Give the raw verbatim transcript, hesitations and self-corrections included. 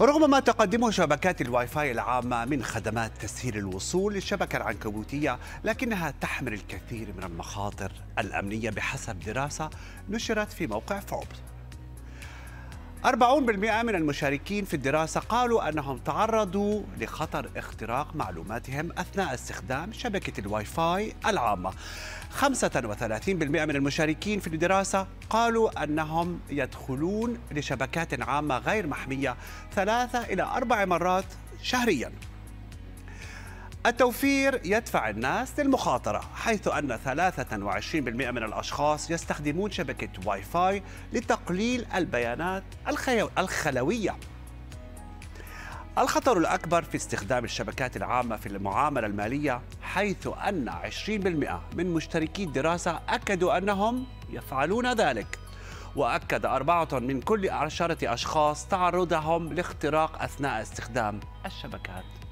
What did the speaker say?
رغم ما تقدمه شبكات الواي فاي العامة من خدمات تسهيل الوصول للشبكة العنكبوتية، لكنها تحمل الكثير من المخاطر الأمنية بحسب دراسة نشرت في موقع فوربس. أربعين بالمئة من المشاركين في الدراسة قالوا أنهم تعرضوا لخطر اختراق معلوماتهم أثناء استخدام شبكة الواي فاي العامة. خمسة وثلاثين بالمئة من المشاركين في الدراسة قالوا أنهم يدخلون لشبكات عامة غير محمية ثلاثة إلى أربع مرات شهرياً. التوفير يدفع الناس للمخاطرة، حيث أن ثلاثة وعشرين بالمئة من الأشخاص يستخدمون شبكة واي فاي لتقليل البيانات الخلوية. الخطر الأكبر في استخدام الشبكات العامة في المعاملة المالية، حيث أن عشرين بالمئة من مشتركي الدراسة أكدوا أنهم يفعلون ذلك. وأكد أربعة من كل عشرة أشخاص تعرضهم لاختراق أثناء استخدام الشبكات